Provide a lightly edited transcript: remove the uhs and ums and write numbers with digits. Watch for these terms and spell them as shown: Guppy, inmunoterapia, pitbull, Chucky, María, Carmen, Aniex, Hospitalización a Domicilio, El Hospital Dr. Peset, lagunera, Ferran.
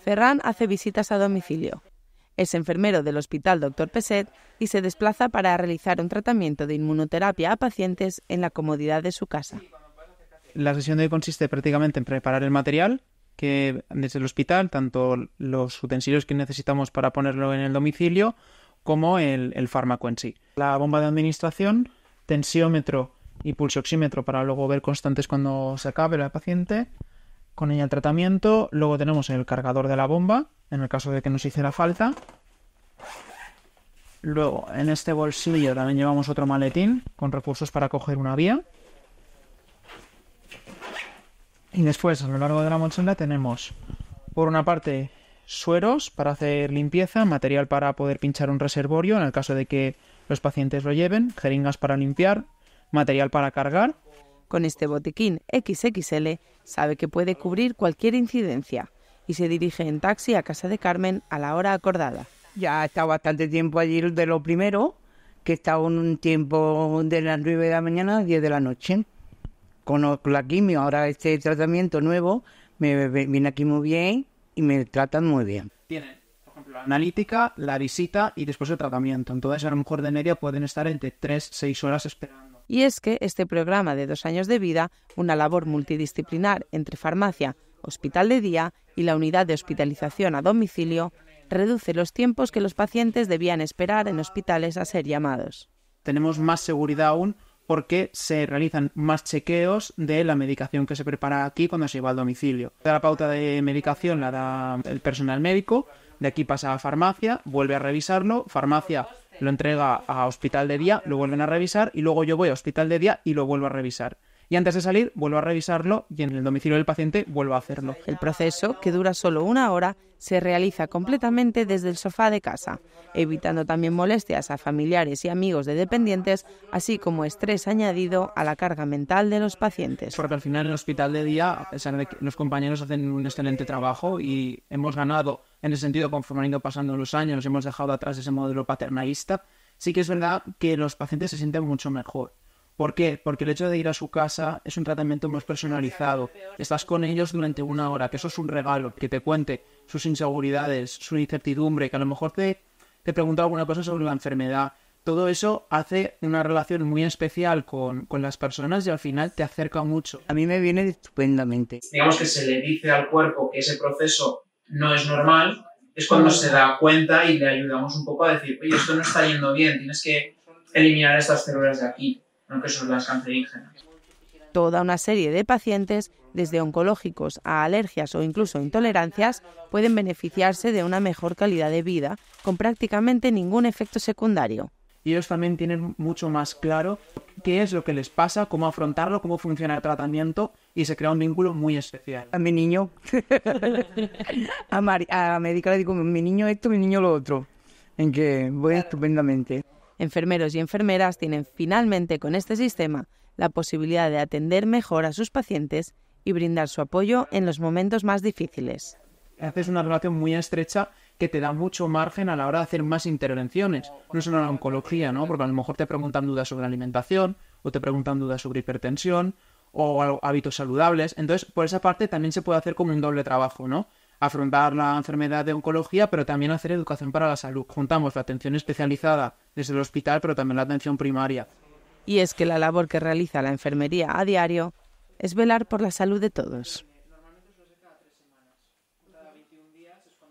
Ferran hace visitas a domicilio. Es enfermero del Hospital Dr. Peset y se desplaza para realizar un tratamiento de inmunoterapia a pacientes en la comodidad de su casa. La sesión de hoy consiste prácticamente en preparar el material que desde el hospital, tanto los utensilios que necesitamos para ponerlo en el domicilio como el fármaco en sí. La bomba de administración, tensiómetro y pulsoxímetro para luego ver constantes cuando se acabe la paciente. Con ella el tratamiento, luego tenemos el cargador de la bomba, en el caso de que nos hiciera falta. Luego, en este bolsillo también llevamos otro maletín con recursos para coger una vía. Y después, a lo largo de la mochila tenemos, por una parte, sueros para hacer limpieza, material para poder pinchar un reservorio en el caso de que los pacientes lo lleven, jeringas para limpiar, material para cargar. Con este botiquín XXL sabe que puede cubrir cualquier incidencia. Y se dirige en taxi a casa de Carmen a la hora acordada. Ya ha estado bastante tiempo allí de lo primero, que he estado un tiempo de las 9 de la mañana a las 10 de la noche. Con la quimio, ahora este tratamiento nuevo, me viene aquí muy bien y me tratan muy bien. Tienen, por ejemplo, la analítica, la visita y después el tratamiento. Entonces, a lo mejor de media pueden estar entre 3-6 horas esperando. Y es que este programa de 2 años de vida, una labor multidisciplinar entre farmacia, hospital de día y la unidad de hospitalización a domicilio, reduce los tiempos que los pacientes debían esperar en hospitales a ser llamados. Tenemos más seguridad aún porque se realizan más chequeos de la medicación que se prepara aquí cuando se lleva al domicilio. La pauta de medicación la da el personal médico, de aquí pasa a farmacia, vuelve a revisarlo, farmacia lo entrega a hospital de día, lo vuelven a revisar y luego yo voy a hospital de día y lo vuelvo a revisar. Y antes de salir vuelvo a revisarlo y en el domicilio del paciente vuelvo a hacerlo. El proceso, que dura solo 1 hora, se realiza completamente desde el sofá de casa, evitando también molestias a familiares y amigos de dependientes, así como estrés añadido a la carga mental de los pacientes. Porque al final en el hospital de día, a pesar de que los compañeros hacen un excelente trabajo y hemos ganado en ese sentido conforme han ido pasando los años, hemos dejado atrás ese modelo paternalista, sí que es verdad que los pacientes se sienten mucho mejor. ¿Por qué? Porque el hecho de ir a su casa es un tratamiento más personalizado. Estás con ellos durante 1 hora, que eso es un regalo, que te cuente sus inseguridades, su incertidumbre, que a lo mejor te pregunta alguna cosa sobre la enfermedad. Todo eso hace una relación muy especial con las personas y al final te acerca mucho. A mí me viene estupendamente. Digamos que se le dice al cuerpo que ese proceso no es normal, es cuando se da cuenta y le ayudamos un poco a decir, oye, esto no está yendo bien, tienes que eliminar estas células de aquí. Aunque son las cancerígenas. Toda una serie de pacientes, desde oncológicos a alergias o incluso intolerancias, pueden beneficiarse de una mejor calidad de vida, con prácticamente ningún efecto secundario. Y ellos también tienen mucho más claro qué es lo que les pasa, cómo afrontarlo, cómo funciona el tratamiento, y se crea un vínculo muy especial. A mi niño, a María, a la médica le digo, mi niño esto, mi niño lo otro, en que voy estupendamente. Enfermeros y enfermeras tienen finalmente con este sistema la posibilidad de atender mejor a sus pacientes y brindar su apoyo en los momentos más difíciles. Haces una relación muy estrecha que te da mucho margen a la hora de hacer más intervenciones. No solo en la oncología, ¿no? Porque a lo mejor te preguntan dudas sobre alimentación o te preguntan dudas sobre hipertensión o hábitos saludables. Entonces, por esa parte también se puede hacer como un doble trabajo, ¿no? Afrontar la enfermedad de oncología, pero también hacer educación para la salud. Juntamos la atención especializada desde el hospital, pero también la atención primaria. Y es que la labor que realiza la enfermería a diario es velar por la salud de todos.